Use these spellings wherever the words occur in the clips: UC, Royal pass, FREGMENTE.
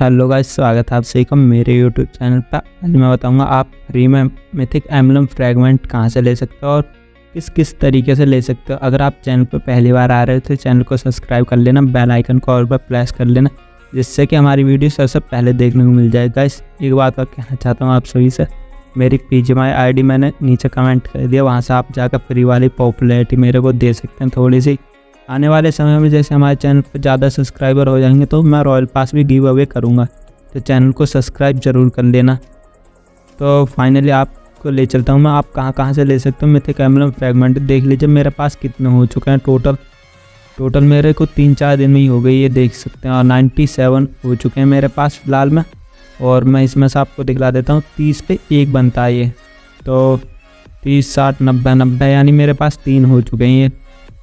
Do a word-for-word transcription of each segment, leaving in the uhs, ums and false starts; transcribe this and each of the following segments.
Hello guys, स्वागत है आप सभी का मेरे यूट्यूब चैनल पर। आज मैं बताऊंगा आप फ्री में मिथिक एम्बलम फ्रेगमेंट कहां से ले सकते हो और किस किस तरीके से ले सकते हो। अगर आप चैनल पर पहली बार आ रहे हो तो चैनल को सब्सक्राइब कर लेना, बेल आइकन को और पर प्रेस कर लेना, जिससे कि हमारी वीडियो सबसे पहले देखने को मिल जाए। गाइस, एक बात और कहना चाहता हूँ आप सभी से, मेरी पीजीआई आईडी मैंने नीचे कमेंट कर दिया, वहाँ से आप जाकर फ्री वाली पॉपुलैरिटी मेरे को दे सकते हैं। थोड़ी सी आने वाले समय में जैसे हमारे चैनल पर ज़्यादा सब्सक्राइबर हो जाएंगे तो मैं रॉयल पास भी गिव अवे करूँगा, तो चैनल को सब्सक्राइब ज़रूर कर लेना। तो फाइनली आपको ले चलता हूँ मैं, आप कहाँ कहाँ से ले सकते हो मिथिक एम्बलम फ्रेगमेंट। देख लीजिए मेरे पास कितने हो चुके हैं टोटल टोटल मेरे को तीन चार दिन में ही हो गई, ये देख सकते हैं, और नाइन्टी सेवन हो चुके हैं मेरे पास फ़िलहाल में। और मैं इसमें से आपको दिखला देता हूँ, तीस पे एक बनता है ये, तो तीस साठ नब्बे नब्बे यानी मेरे पास तीन हो चुके हैं ये।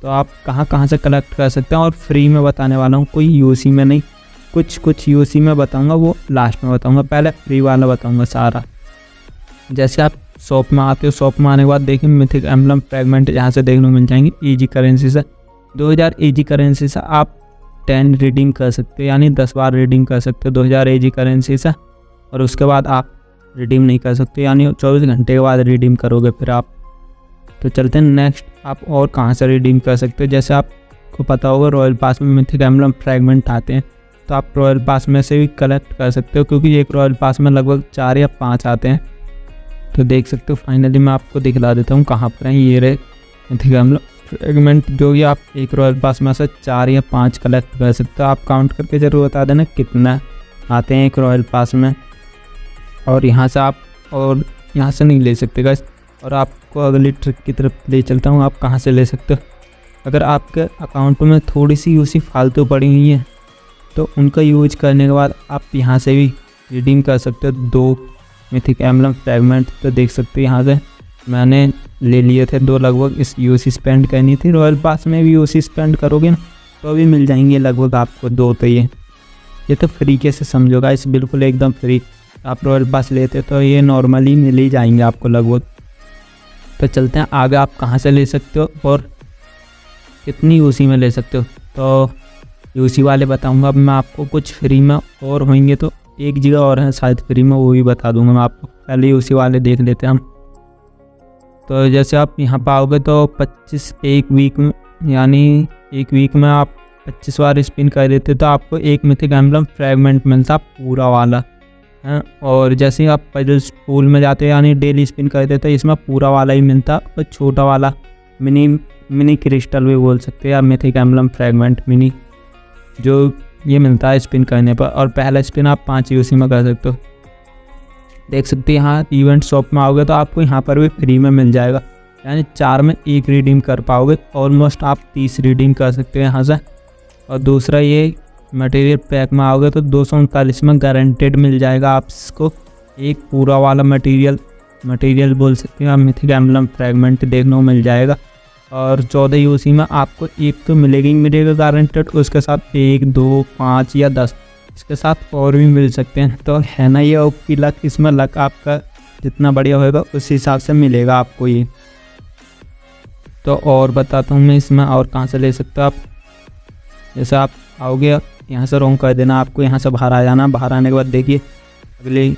तो आप कहां कहां से कलेक्ट कर सकते हैं, और फ्री में बताने वाला हूं, कोई यूसी में नहीं, कुछ कुछ यूसी में बताऊंगा, वो लास्ट में बताऊंगा, पहले फ्री वाला बताऊंगा सारा। जैसे आप शॉप में आते हो, शॉप में आने के बाद देखिए मिथिक एम्बलम फ्रेगमेंट यहां से देखने को मिल जाएंगे ईजी करेंसी से। दो हज़ार ईजी करेंसी से आप टेन रीडिंग कर सकते हो, यानी दस बार रीडिंग कर सकते हो दो हज़ार ईजी करेंसी से, और उसके बाद आप रिडीम नहीं कर सकते, यानी चौबीस घंटे के बाद रिडीम करोगे फिर आप। तो चलते हैं नेक्स्ट, आप और कहाँ से रिडीम कर सकते हो। जैसे आपको पता होगा रॉयल पास में मिथिक एम्बलम फ्रेगमेंट आते हैं, तो आप रॉयल पास में से भी कलेक्ट कर सकते हो, क्योंकि एक रॉयल पास में लगभग चार या पाँच आते हैं। तो देख सकते हो, फाइनली मैं आपको दिखला देता हूँ कहाँ पर हैं ये रे मिथिक एम्बलम फ्रेगमेंट, जो कि आप एक रॉयल पास में से चार या पाँच कलेक्ट कर सकते हो। आप काउंट करके ज़रूर बता देना कितना आते हैं एक रॉयल पास में, और यहाँ से आप और यहाँ से नहीं ले सकते गाइस। और आपको अगली ट्रिक की तरफ ले चलता हूँ, आप कहाँ से ले सकते हो। अगर आपके अकाउंट में थोड़ी सी यूसी फालतू पड़ी हुई है तो उनका यूज करने के बाद आप यहाँ से भी रिडीम कर सकते हो दो मिथिक एम्बलम फ्रेगमेंट। तो देख सकते हो यहाँ से मैंने ले लिए थे दो, लगभग इस यूसी स्पेंड करनी थी। रॉयल पास में भी यूसी स्पेंड करोगे ना तो अभी मिल जाएंगे लगभग आपको दो। तो ये ये तो फ्री कैसे समझोगा इस, बिल्कुल एकदम फ्री। आप रॉयल पास लेते तो ये नॉर्मली मिल ही जाएंगे आपको लगभग। तो चलते हैं आगे, आप कहाँ से ले सकते हो और कितनी यूसी में ले सकते हो। तो यूसी वाले बताऊंगा अब मैं आपको, कुछ फ्री में और होंगे तो एक जगह और हैं शायद फ्री में, वो भी बता दूंगा मैं आपको। पहले यूसी वाले देख लेते हैं हम। तो जैसे आप यहाँ पर आओगे तो पच्चीस एक वीक में, यानी एक वीक में आप पच्चीस बार स्पिन कर देते तो आपको एक मिथिक एम्बलम फ्रेगमेंट मिलता पूरा वाला हैं। और जैसे ही आप पजल स्कूल में जाते हो यानी डेली स्पिन करते तो इसमें पूरा वाला ही मिलता, और छोटा वाला मिनी मिनी क्रिस्टल भी बोल सकते हैं आप, मिथिक एम्बलम फ्रेगमेंट मिनी, जो ये मिलता है स्पिन करने पर। और पहला स्पिन आप पाँच यूसी में कर सकते हो। देख सकते हैं यहाँ इवेंट शॉप में आओगे तो आपको यहाँ पर भी फ्री में मिल जाएगा, यानी चार में एक रिडीम कर पाओगे, ऑलमोस्ट आप तीस रिडीम कर सकते हो यहाँ से। और दूसरा ये मटेरियल पैक में आओगे तो दो सौ उनतालीस में गारंटेड मिल जाएगा आपको एक पूरा वाला मटेरियल मटेरियल बोल सकते हैं आप मिथिक एम्बलम फ्रेगमेंट देखने को मिल जाएगा। और चौदह यूसी में आपको एक तो मिलेगी ही मिलेगा गारंटेड, उसके साथ एक दो पाँच या दस इसके साथ और भी मिल सकते हैं। तो है ना, ये आपकी लक, इसमें लक आपका जितना बढ़िया होगा उस हिसाब से मिलेगा आपको ये। तो और बताता हूँ मैं इसमें और कहाँ से ले सकते हो आप। जैसे आप आओगे यहाँ से रोंग कर देना, आपको यहाँ से बाहर आ जाना। बाहर आने के बाद देखिए अगली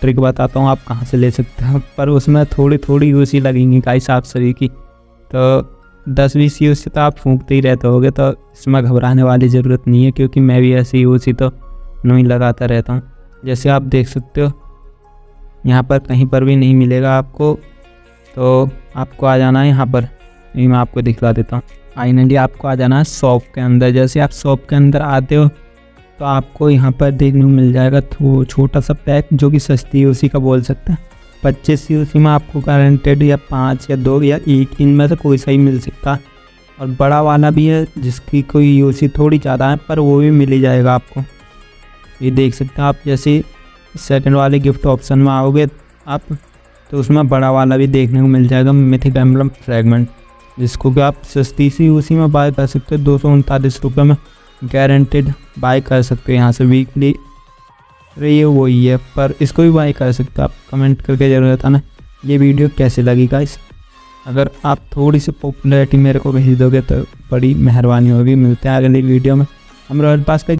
ट्रिक बताता हूँ आप कहाँ से ले सकते हैं, पर उसमें थोड़ी थोड़ी यूसी लगेंगी गाइस आप सभी की। तो दस बीस यूसी तो आप फूंकते ही रहते होगे, तो इसमें घबराने वाली ज़रूरत नहीं है, क्योंकि मैं भी ऐसी यूसी तो नहीं लगाता रहता हूँ। जैसे आप देख सकते हो यहाँ पर कहीं पर भी नहीं मिलेगा आपको, तो आपको आ जाना है यहाँ पर, ये मैं आपको दिखला देता हूँ। फाइनली आपको आ जाना है शॉप के अंदर। जैसे आप शॉप के अंदर आते हो तो आपको यहाँ पर देखने को मिल जाएगा तो छोटा सा पैक, जो कि सस्ती यूसी का बोल सकते हैं। पच्चीस यूसी में आपको गारंटेड या पाँच या दो या एक, इनमें से कोई सा ही मिल सकता। और बड़ा वाला भी है जिसकी कोई यूसी थोड़ी ज़्यादा है, पर वो भी मिल ही जाएगा आपको। ये देख सकते हैं आप, जैसे सेकेंड वाले गिफ्ट ऑप्शन में आओगे आप तो उसमें बड़ा वाला भी देखने को मिल जाएगा मिथिक एम्बलम फ्रेगमेंट, जिसको कि आप सस्ती सी उसी में बाय कर सकते हो, दो सौ उनतालीस रुपये में गारंटेड बाय कर सकते हो यहाँ से वीकली। अरे ये वही है, पर इसको भी बाय कर सकते हो आप। कमेंट करके जरूर बताना ये वीडियो कैसे लगी गाइस। अगर आप थोड़ी सी पॉपुलैरिटी मेरे को भेज दोगे तो बड़ी मेहरबानी होगी। मिलते हैं अगली वीडियो में, हम रॉयल पास पे।